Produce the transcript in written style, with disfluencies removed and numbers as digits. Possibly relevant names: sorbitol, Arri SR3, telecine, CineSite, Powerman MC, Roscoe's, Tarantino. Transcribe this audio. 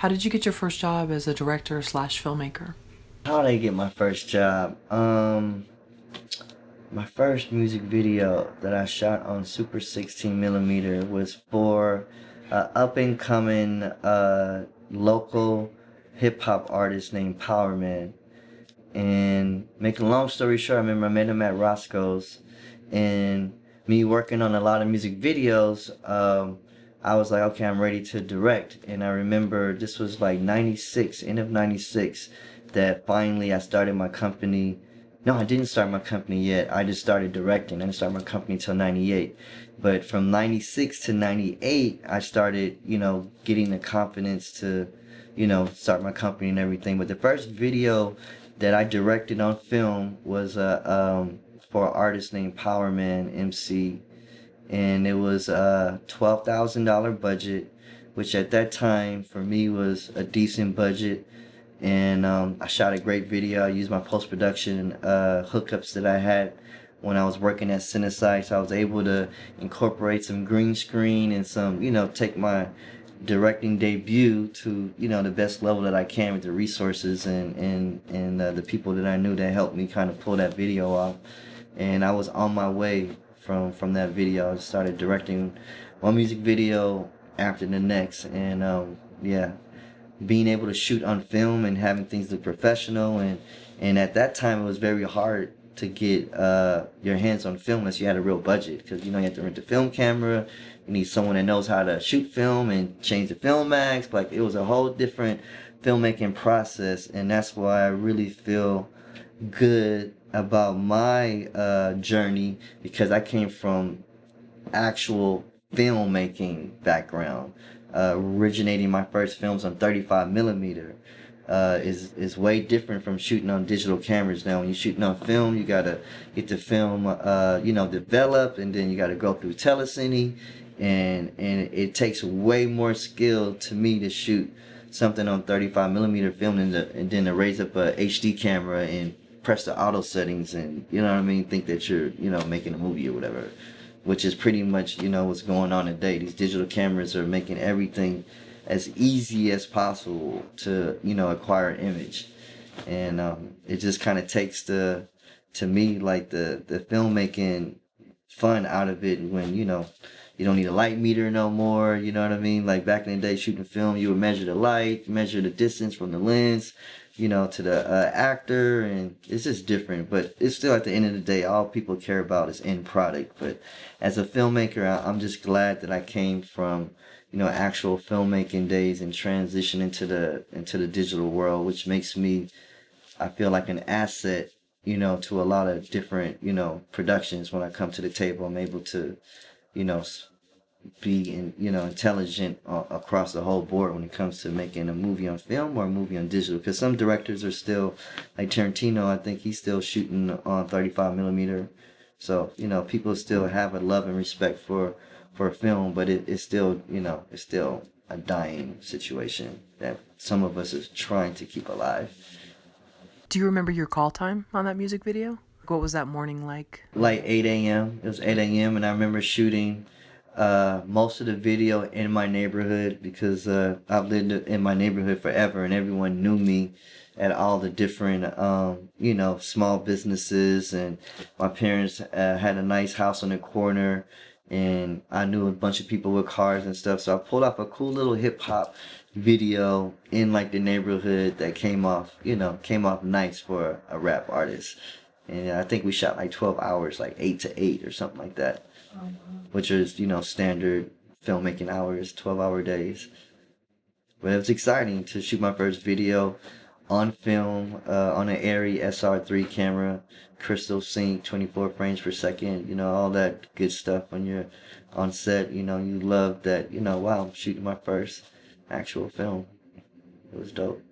How did you get your first job as a director / filmmaker? How did I get my first job? My first music video that I shot on Super 16mm was for an up-and-coming local hip-hop artist named Powerman. And making a long story short, I remember I met him at Roscoe's, and me working on a lot of music videos, I was like, okay, I'm ready to direct. And I remember this was like 96, end of 96, that finally I started my company. No, I didn't start my company yet. I just started directing. I didn't start my company till 98. But from 96 to 98, I started, you know, getting the confidence to, you know, start my company and everything. But the first video that I directed on film was for an artist named Powerman MC. And it was a $12,000 budget, which at that time for me was a decent budget. And I shot a great video. I used my post-production hookups that I had when I was working at CineSite. So I was able to incorporate some green screen and some, you know, take my directing debut to, you know, the best level that I can with the resources and the people that I knew that helped me kind of pull that video off. And I was on my way. From that video, I started directing one music video after the next, and yeah, being able to shoot on film and having things look professional, and at that time it was very hard to get your hands on film unless you had a real budget, because you know you have to rent a film camera, you need someone that knows how to shoot film and change the film mags. Like, it was a whole different filmmaking process, and that's why I really feel good about my journey, because I came from actual filmmaking background, originating my first films on 35mm is way different from shooting on digital cameras. Now when you're shooting on film, you gotta get the film you know, developed, and then you gotta go through telecine, and it takes way more skill to me to shoot something on 35mm film and then to raise up a HD camera and press the auto settings and, you know what I mean, think that you're, you know, making a movie or whatever, which is pretty much, you know, what's going on today. These digital cameras are making everything as easy as possible to, you know, acquire an image. And it just kind of takes the, to me, like the filmmaking fun out of it when, you know, you don't need a light meter no more, you know what I mean? Like back in the day shooting film, you would measure the light, measure the distance from the lens, you know, to the actor, and it's just different. But it's still, at the end of the day, all people care about is end product. But as a filmmaker, I'm just glad that I came from, you know, actual filmmaking days and transitioned into the digital world, which makes me, I feel like an asset, you know, to a lot of different, you know, productions. When I come to the table, I'm able to, you know, be intelligent across the whole board when it comes to making a movie on film or a movie on digital. Because some directors are still, like Tarantino, I think he's still shooting on 35mm. So, you know, people still have a love and respect for film, but it's still, you know, it's still a dying situation that some of us is trying to keep alive. Do you remember your call time on that music video? What was that morning like? Like 8 a.m. It was 8 a.m. and I remember shooting most of the video in my neighborhood, because I've lived in my neighborhood forever, and everyone knew me at all the different, you know, small businesses. And my parents had a nice house on the corner, and I knew a bunch of people with cars and stuff. So I pulled off a cool little hip-hop video in like the neighborhood that came off, you know, came off nice for a rap artist. And I think we shot like 12 hours, like 8 to 8 or something like that, which is, you know, standard filmmaking hours, 12-hour days. But it was exciting to shoot my first video on film on an Arri SR3 camera, crystal sync, 24 frames per second, you know, all that good stuff. When you're on set, you know, you love that, you know, wow, I'm shooting my first actual film. It was dope.